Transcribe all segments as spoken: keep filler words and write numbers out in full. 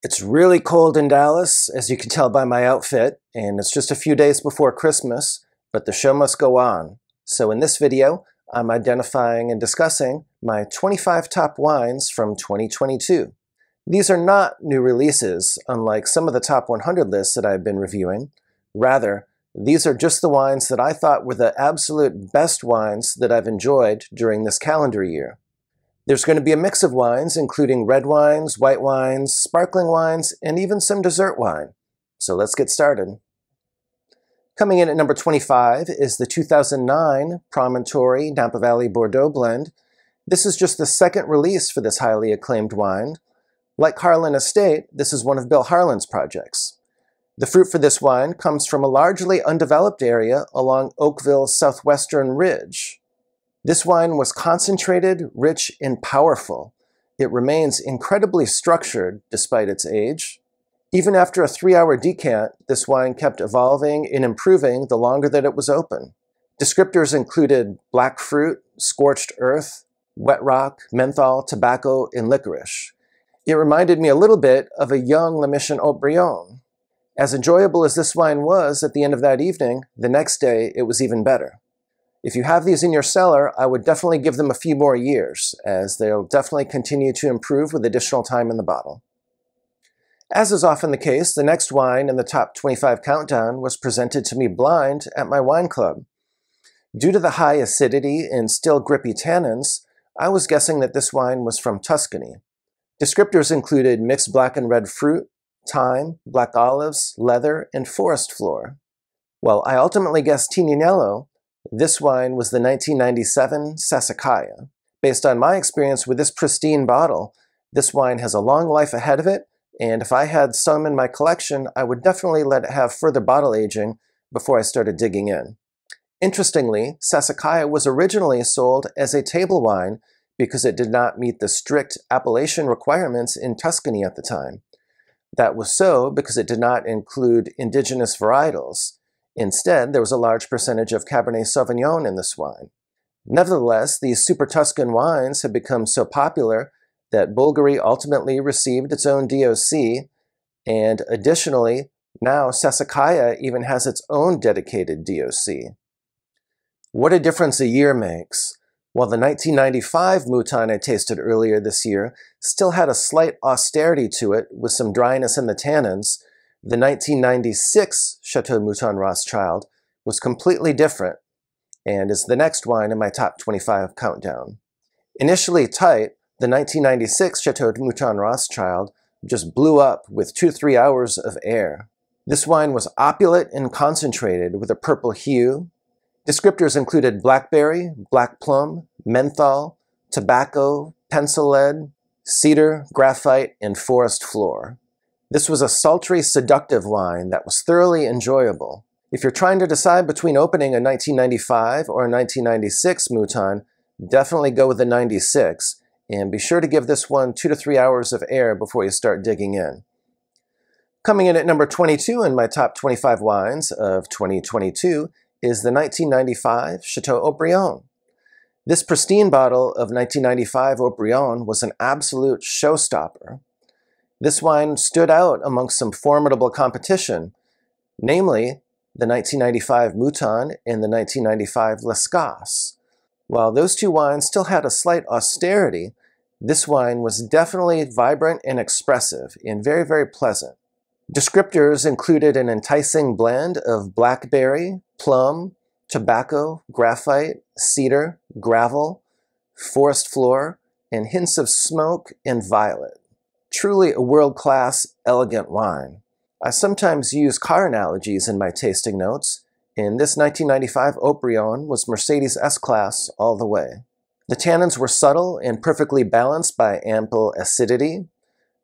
It's really cold in Dallas, as you can tell by my outfit, and it's just a few days before Christmas, but the show must go on. So in this video, I'm identifying and discussing my twenty-five top wines from twenty twenty-two. These are not new releases, unlike some of the top one hundred lists that I've been reviewing. Rather, these are just the wines that I thought were the absolute best wines that I've enjoyed during this calendar year. There's going to be a mix of wines, including red wines, white wines, sparkling wines, and even some dessert wine. So let's get started. Coming in at number twenty-five is the two thousand nine Promontory Napa Valley Bordeaux blend. This is just the second release for this highly acclaimed wine. Like Harlan Estate, this is one of Bill Harlan's projects. The fruit for this wine comes from a largely undeveloped area along Oakville's southwestern ridge. This wine was concentrated, rich, and powerful. It remains incredibly structured despite its age. Even after a three-hour decant, this wine kept evolving and improving the longer that it was open. Descriptors included black fruit, scorched earth, wet rock, menthol, tobacco, and licorice. It reminded me a little bit of a young La Mission Haut Brion. As enjoyable as this wine was at the end of that evening, the next day it was even better. If you have these in your cellar, I would definitely give them a few more years, as they'll definitely continue to improve with additional time in the bottle. As is often the case, the next wine in the top twenty-five countdown was presented to me blind at my wine club. Due to the high acidity and still grippy tannins, I was guessing that this wine was from Tuscany. Descriptors included mixed black and red fruit, thyme, black olives, leather, and forest floor. While I ultimately guessed Tignanello, this wine was the nineteen ninety-seven Sassicaia. Based on my experience with this pristine bottle, this wine has a long life ahead of it, and if I had some in my collection, I would definitely let it have further bottle aging before I started digging in. Interestingly, Sassicaia was originally sold as a table wine because it did not meet the strict appellation requirements in Tuscany at the time. That was so because it did not include indigenous varietals. Instead, there was a large percentage of Cabernet Sauvignon in this wine. Nevertheless, these super Tuscan wines have become so popular that Bolgheri ultimately received its own D O C, and additionally, now Sassicaia even has its own dedicated D O C. What a difference a year makes! While the nineteen ninety-five Mouton I tasted earlier this year still had a slight austerity to it with some dryness in the tannins, the nineteen ninety-six Chateau Mouton Rothschild was completely different and is the next wine in my top twenty-five countdown. Initially tight, the nineteen ninety-six Chateau Mouton Rothschild just blew up with two to three hours of air. This wine was opulent and concentrated with a purple hue. Descriptors included blackberry, black plum, menthol, tobacco, pencil lead, cedar, graphite, and forest floor. This was a sultry, seductive wine that was thoroughly enjoyable. If you're trying to decide between opening a nineteen ninety-five or a nineteen ninety-six Mouton, definitely go with the ninety-six, and be sure to give this one two to three hours of air before you start digging in. Coming in at number twenty-two in my top twenty-five wines of twenty twenty-two is the nineteen ninety-five Chateau Haut Brion. This pristine bottle of nineteen ninety-five Haut Brion was an absolute showstopper. This wine stood out amongst some formidable competition, namely the nineteen ninety-five Mouton and the nineteen ninety-five Lascasse. While those two wines still had a slight austerity, this wine was definitely vibrant and expressive and very, very pleasant. Descriptors included an enticing blend of blackberry, plum, tobacco, graphite, cedar, gravel, forest floor, and hints of smoke and violet. Truly a world-class, elegant wine. I sometimes use car analogies in my tasting notes, and this nineteen ninety-five Haut Brion was Mercedes S-Class all the way. The tannins were subtle and perfectly balanced by ample acidity.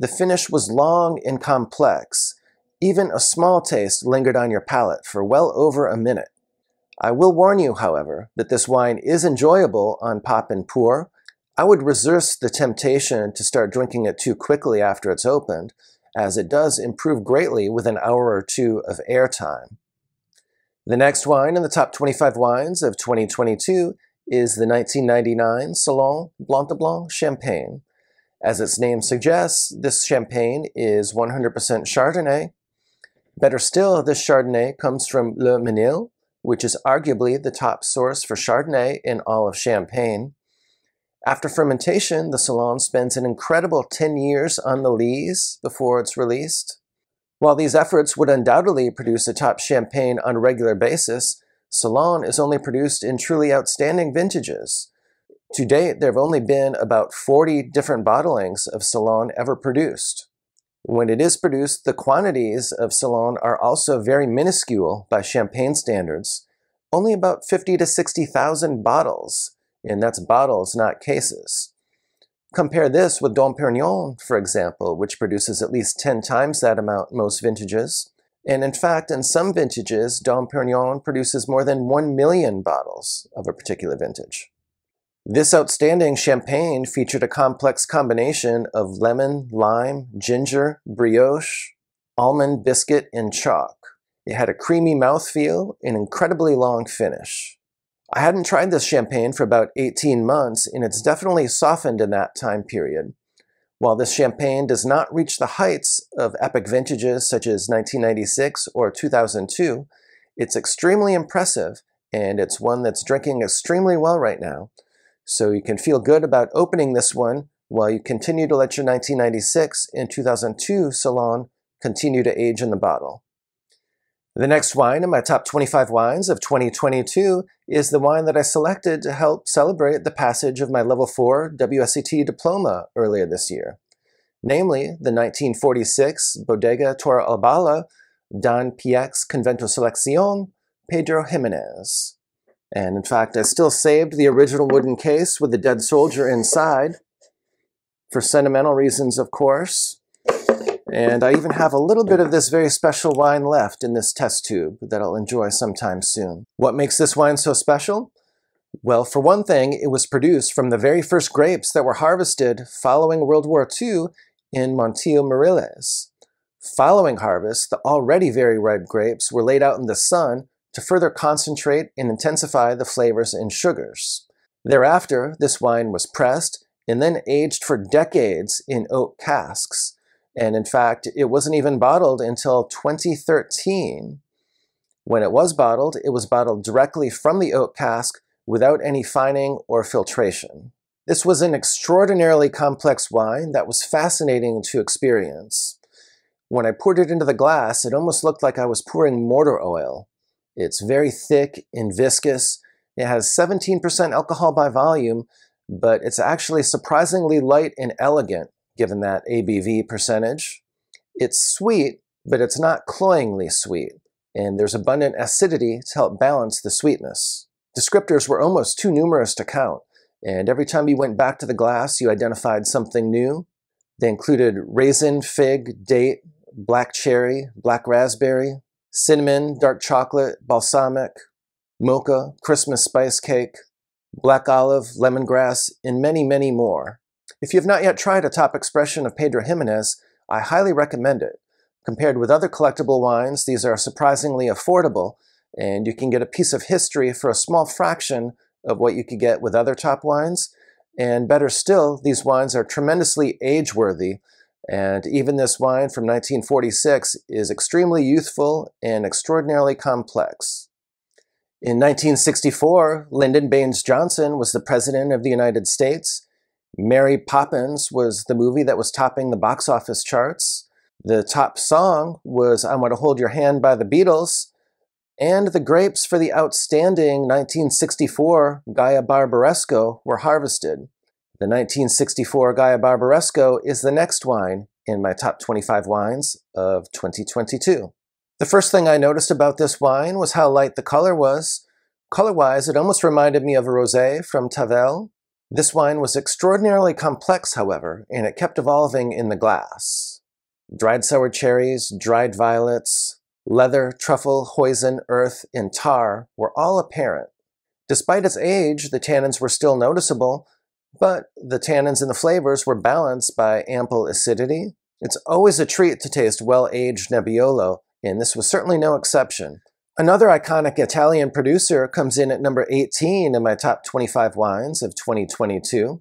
The finish was long and complex. Even a small taste lingered on your palate for well over a minute. I will warn you, however, that this wine is enjoyable on pop and pour. I would resist the temptation to start drinking it too quickly after it's opened, as it does improve greatly with an hour or two of air time. The next wine in the top twenty-five wines of twenty twenty-two is the nineteen ninety-nine Salon Blanc de Blancs Champagne. As its name suggests, this champagne is one hundred percent Chardonnay. Better still, this Chardonnay comes from Le Mesnil, which is arguably the top source for Chardonnay in all of Champagne. After fermentation, the Salon spends an incredible ten years on the lees before it's released. While these efforts would undoubtedly produce a top champagne on a regular basis, Salon is only produced in truly outstanding vintages. To date, there have only been about forty different bottlings of Salon ever produced. When it is produced, the quantities of Salon are also very minuscule by Champagne standards, only about fifty to sixty thousand bottles, and that's bottles, not cases. Compare this with Dom Perignon, for example, which produces at least ten times that amount in most vintages. And in fact, in some vintages, Dom Perignon produces more than one million bottles of a particular vintage. This outstanding champagne featured a complex combination of lemon, lime, ginger, brioche, almond biscuit, and chalk. It had a creamy mouthfeel and incredibly long finish. I hadn't tried this champagne for about eighteen months, and it's definitely softened in that time period. While this champagne does not reach the heights of epic vintages such as nineteen ninety-six or two thousand two, it's extremely impressive, and it's one that's drinking extremely well right now. So you can feel good about opening this one while you continue to let your nineteen ninety-six and two thousand two Salon continue to age in the bottle. The next wine in my top twenty-five wines of twenty twenty-two is the wine that I selected to help celebrate the passage of my level four W S E T diploma earlier this year, namely the nineteen forty-six Bodega Toro Albala Don P X Convento Seleccion Pedro Jimenez. And in fact, I still saved the original wooden case with the dead soldier inside, for sentimental reasons, of course. And I even have a little bit of this very special wine left in this test tube that I'll enjoy sometime soon. What makes this wine so special? Well, for one thing, it was produced from the very first grapes that were harvested following World War Two in Montilla-Moriles. Following harvest, the already very ripe grapes were laid out in the sun to further concentrate and intensify the flavors and sugars. Thereafter, this wine was pressed and then aged for decades in oak casks. And in fact, it wasn't even bottled until twenty thirteen. When it was bottled, it was bottled directly from the oak cask without any fining or filtration. This was an extraordinarily complex wine that was fascinating to experience. When I poured it into the glass, it almost looked like I was pouring mortar oil. It's very thick and viscous. It has seventeen percent alcohol by volume, but it's actually surprisingly light and elegant, given that A B V percentage. It's sweet, but it's not cloyingly sweet, and there's abundant acidity to help balance the sweetness. Descriptors were almost too numerous to count, and every time you went back to the glass, you identified something new. They included raisin, fig, date, black cherry, black raspberry, cinnamon, dark chocolate, balsamic, mocha, Christmas spice cake, black olive, lemongrass, and many, many more. If you have not yet tried a top expression of Pedro Jimenez, I highly recommend it. Compared with other collectible wines, these are surprisingly affordable, and you can get a piece of history for a small fraction of what you could get with other top wines. And better still, these wines are tremendously age-worthy, and even this wine from nineteen forty-six is extremely youthful and extraordinarily complex. In nineteen sixty-four, Lyndon Baines Johnson was the President of the United States. Mary Poppins was the movie that was topping the box office charts. The top song was I Want to Hold Your Hand by The Beatles. And the grapes for the outstanding nineteen sixty-four Gaia Barbaresco were harvested. The nineteen sixty-four Gaia Barbaresco is the next wine in my top twenty-five wines of twenty twenty-two. The first thing I noticed about this wine was how light the color was. Color-wise, it almost reminded me of a rosé from Tavel. This wine was extraordinarily complex, however, and it kept evolving in the glass. Dried sour cherries, dried violets, leather, truffle, hoisin, earth, and tar were all apparent. Despite its age, the tannins were still noticeable, but the tannins and the flavors were balanced by ample acidity. It's always a treat to taste well-aged Nebbiolo, and this was certainly no exception. Another iconic Italian producer comes in at number eighteen in my top twenty-five wines of twenty twenty-two.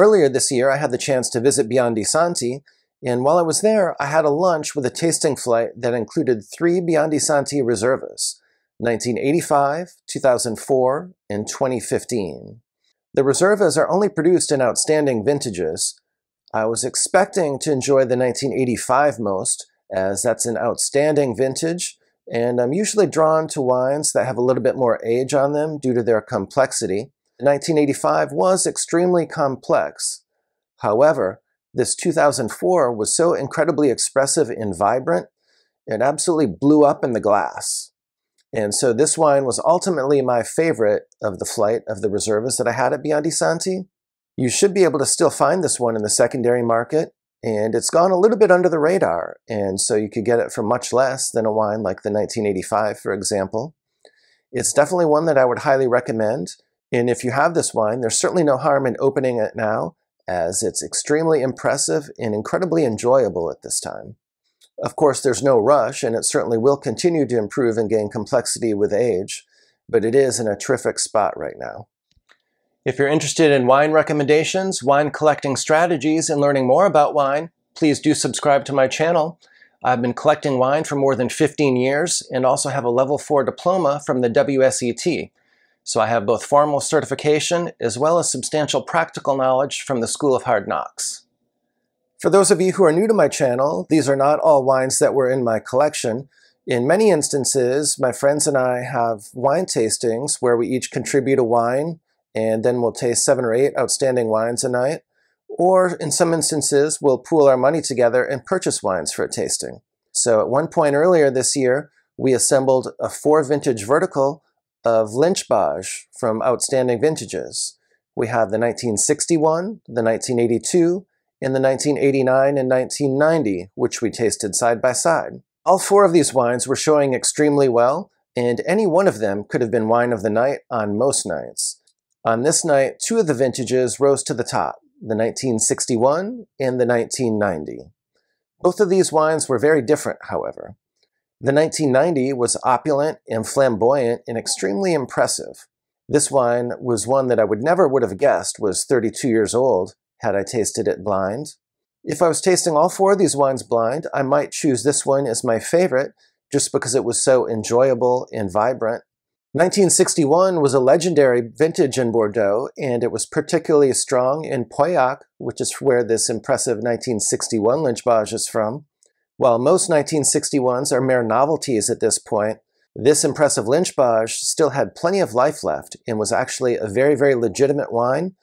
Earlier this year, I had the chance to visit Biondi Santi, and while I was there, I had a lunch with a tasting flight that included three Biondi Santi reservas, nineteen eighty-five, two thousand four, and twenty fifteen. The reservas are only produced in outstanding vintages. I was expecting to enjoy the nineteen eighty-five most, as that's an outstanding vintage, and I'm usually drawn to wines that have a little bit more age on them due to their complexity. nineteen eighty-five was extremely complex. However, this two thousand four was so incredibly expressive and vibrant, it absolutely blew up in the glass. And so this wine was ultimately my favorite of the flight of the reservas that I had at Biondi Santi. You should be able to still find this one in the secondary market, and it's gone a little bit under the radar, and so you could get it for much less than a wine like the nineteen eighty-five, for example. It's definitely one that I would highly recommend, and if you have this wine, there's certainly no harm in opening it now, as it's extremely impressive and incredibly enjoyable at this time. Of course, there's no rush, and it certainly will continue to improve and gain complexity with age, but it is in a terrific spot right now. If you're interested in wine recommendations, wine collecting strategies, and learning more about wine, please do subscribe to my channel. I've been collecting wine for more than fifteen years and also have a level four diploma from the W S E T. So I have both formal certification as well as substantial practical knowledge from the School of Hard Knocks. For those of you who are new to my channel, these are not all wines that were in my collection. In many instances, my friends and I have wine tastings where we each contribute a wine, and then we'll taste seven or eight outstanding wines a night, or in some instances, we'll pool our money together and purchase wines for a tasting. So at one point earlier this year, we assembled a four-vintage vertical of Lynch Bages from outstanding vintages. We have the nineteen sixty-one, the nineteen eighty-two, and the nineteen eighty-nine and nineteen ninety, which we tasted side by side. All four of these wines were showing extremely well, and any one of them could have been wine of the night on most nights. On this night, two of the vintages rose to the top, the nineteen sixty-one and the nineteen ninety. Both of these wines were very different, however. The nineteen ninety was opulent and flamboyant and extremely impressive. This wine was one that I would never would have guessed was thirty-two years old had I tasted it blind. If I was tasting all four of these wines blind, I might choose this one as my favorite just because it was so enjoyable and vibrant. nineteen sixty-one was a legendary vintage in Bordeaux, and it was particularly strong in Pauillac, which is where this impressive nineteen sixty-one Lynch Bages is from. While most nineteen sixty-ones are mere novelties at this point, this impressive Lynch Bages still had plenty of life left and was actually a very, very legitimate wine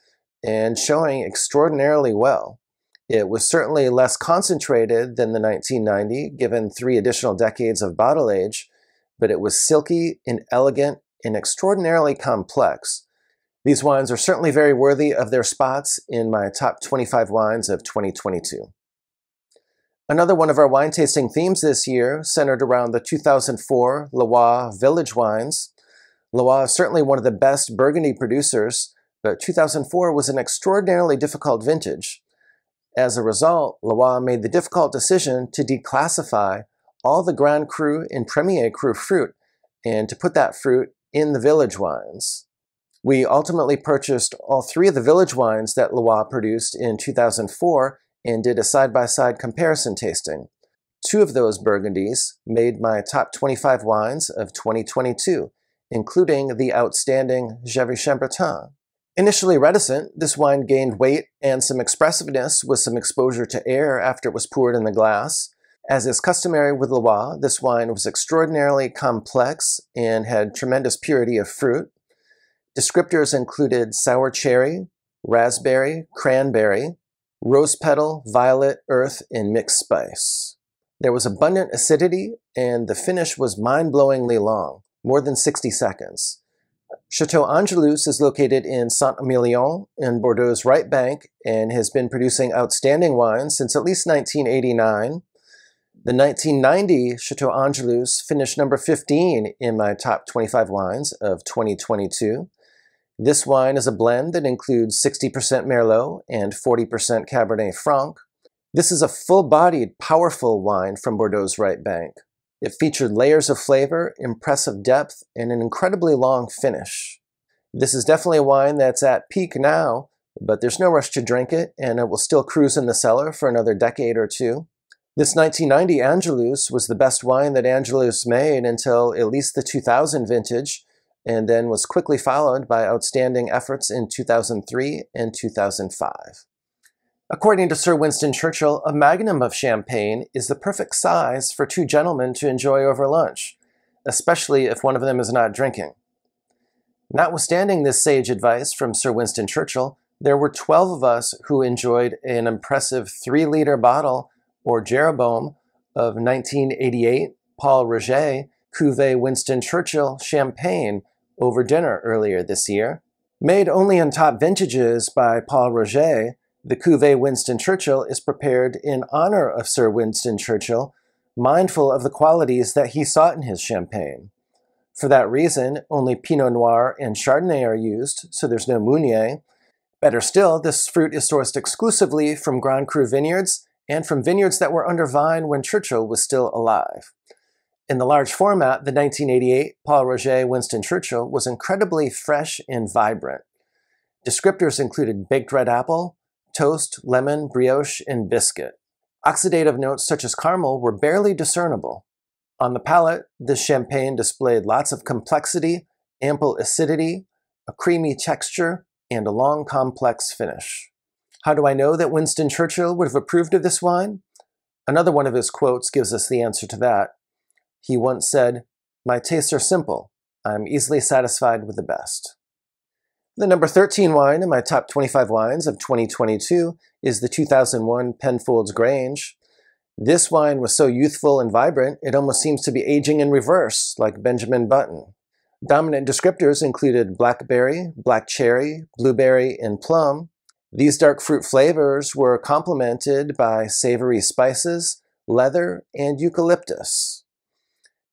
and showing extraordinarily well. It was certainly less concentrated than the nineteen ninety, given three additional decades of bottle age, but it was silky and elegant and extraordinarily complex. These wines are certainly very worthy of their spots in my top twenty-five wines of twenty twenty-two. Another one of our wine tasting themes this year centered around the two thousand four Loire Village wines. Loire is certainly one of the best Burgundy producers, but two thousand four was an extraordinarily difficult vintage. As a result, Loire made the difficult decision to declassify all the Grand Cru and Premier Cru fruit, and to put that fruit in the village wines. We ultimately purchased all three of the village wines that Loire produced in two thousand four and did a side-by-side comparison tasting. Two of those Burgundies made my top twenty-five wines of twenty twenty-two, including the outstanding Gevry Chambertin. Initially reticent, this wine gained weight and some expressiveness with some exposure to air after it was poured in the glass. As is customary with Loire, this wine was extraordinarily complex and had tremendous purity of fruit. Descriptors included sour cherry, raspberry, cranberry, rose petal, violet, earth, and mixed spice. There was abundant acidity, and the finish was mind-blowingly long, more than sixty seconds. Château Angélus is located in Saint-Emilion in Bordeaux's right bank and has been producing outstanding wines since at least nineteen eighty-nine. The nineteen ninety Château Angélus finished number fifteen in my top twenty-five wines of twenty twenty-two. This wine is a blend that includes sixty percent Merlot and forty percent Cabernet Franc. This is a full-bodied, powerful wine from Bordeaux's right bank. It featured layers of flavor, impressive depth, and an incredibly long finish. This is definitely a wine that's at peak now, But there's no rush to drink it, and it will still cruise in the cellar for another decade or two. This nineteen ninety Angelus was the best wine that Angelus made until at least the two thousand vintage, and then was quickly followed by outstanding efforts in two thousand three and two thousand five. According to Sir Winston Churchill, a magnum of champagne is the perfect size for two gentlemen to enjoy over lunch, especially if one of them is not drinking. Notwithstanding this sage advice from Sir Winston Churchill, there were twelve of us who enjoyed an impressive three-liter bottle, or Jeroboam, of nineteen eighty-eight Paul Roger Cuvée Winston Churchill Champagne over dinner earlier this year. Made only in top vintages by Paul Roger, the Cuvée Winston Churchill is prepared in honor of Sir Winston Churchill, mindful of the qualities that he sought in his champagne. For that reason, only Pinot Noir and Chardonnay are used, so there's no Meunier. Better still, this fruit is sourced exclusively from Grand Cru vineyards and from vineyards that were under vine when Churchill was still alive. In the large format, the nineteen eighty-eight Paul Roger Winston Churchill was incredibly fresh and vibrant. Descriptors included baked red apple, toast, lemon, brioche, and biscuit. Oxidative notes such as caramel were barely discernible. On the palate, this champagne displayed lots of complexity, ample acidity, a creamy texture, and a long, complex finish. How do I know that Winston Churchill would have approved of this wine? Another one of his quotes gives us the answer to that. He once said, "My tastes are simple. I'm easily satisfied with the best." The number thirteen wine in my top twenty-five wines of twenty twenty-two is the two thousand one Penfolds Grange. This wine was so youthful and vibrant, it almost seems to be aging in reverse, like Benjamin Button. Dominant descriptors included blackberry, black cherry, blueberry, and plum. These dark fruit flavors were complemented by savory spices, leather, and eucalyptus.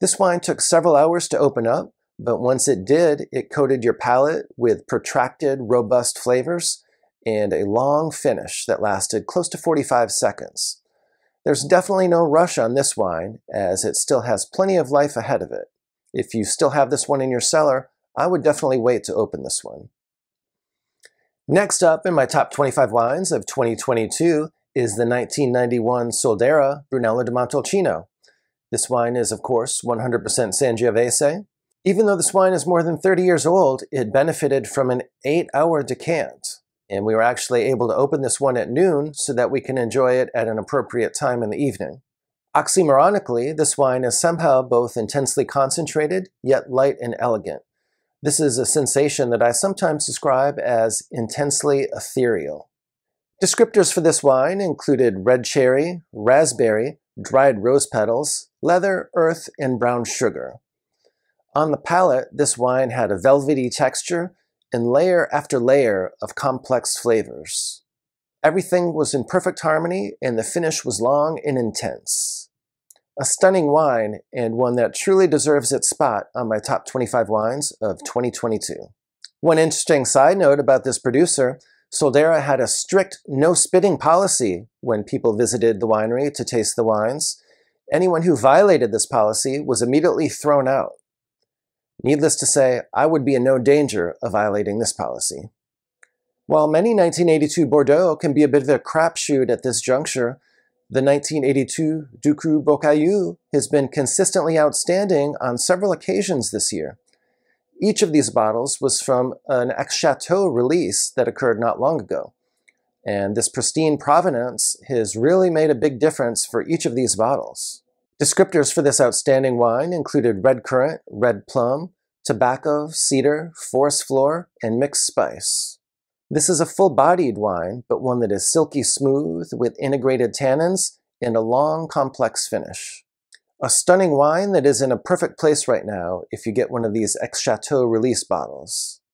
This wine took several hours to open up, but once it did, it coated your palate with protracted, robust flavors and a long finish that lasted close to forty-five seconds. There's definitely no rush on this wine, as it still has plenty of life ahead of it. If you still have this one in your cellar, I would definitely wait to open this one. Next up in my top twenty-five wines of twenty twenty-two is the nineteen ninety-one Soldera Brunello di Montalcino. This wine is, of course, one hundred percent Sangiovese. Even though this wine is more than thirty years old, it benefited from an eight-hour decant, and we were actually able to open this one at noon so that we can enjoy it at an appropriate time in the evening. Oxymoronically, this wine is somehow both intensely concentrated, yet light and elegant. This is a sensation that I sometimes describe as intensely ethereal. Descriptors for this wine included red cherry, raspberry, dried rose petals, leather, earth, and brown sugar. On the palate, this wine had a velvety texture and layer after layer of complex flavors. Everything was in perfect harmony, and the finish was long and intense. A stunning wine, and one that truly deserves its spot on my top twenty-five wines of twenty twenty-two. One interesting side note about this producer, Soldera had a strict no-spitting policy when people visited the winery to taste the wines. Anyone who violated this policy was immediately thrown out. Needless to say, I would be in no danger of violating this policy. While many nineteen eighty-two Bordeaux can be a bit of a crapshoot at this juncture, the nineteen eighty-two Ducru Bocayu has been consistently outstanding on several occasions this year. Each of these bottles was from an ex-chateau release that occurred not long ago, and this pristine provenance has really made a big difference for each of these bottles. Descriptors for this outstanding wine included red currant, red plum, tobacco, cedar, forest floor, and mixed spice. This is a full-bodied wine, but one that is silky smooth with integrated tannins and a long, complex finish. A stunning wine that is in a perfect place right now if you get one of these ex-chateau release bottles.